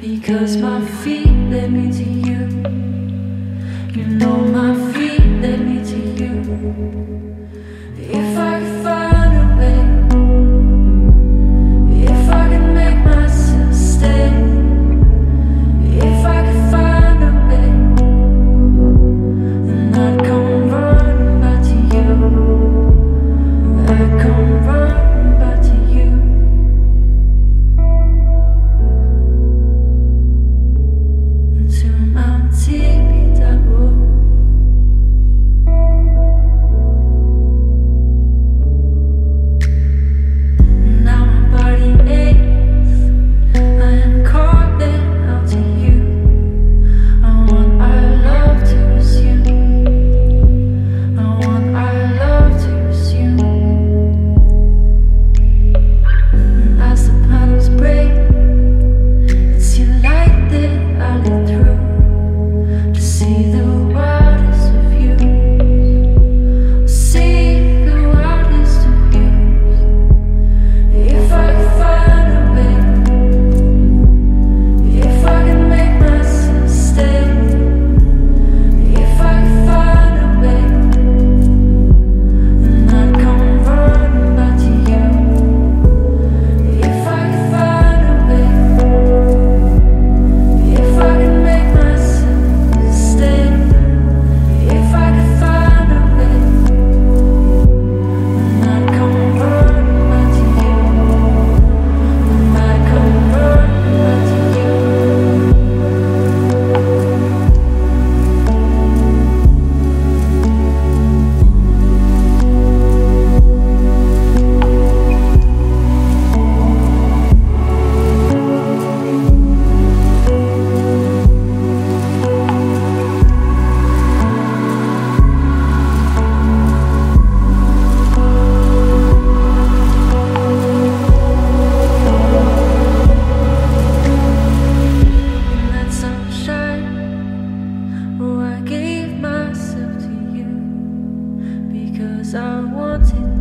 Because my feet led me to you. You know my feet led me to you. If I could find a way, if I could make myself stay, if I could find a way, then I'd come running back to you. I'd come running. I wanted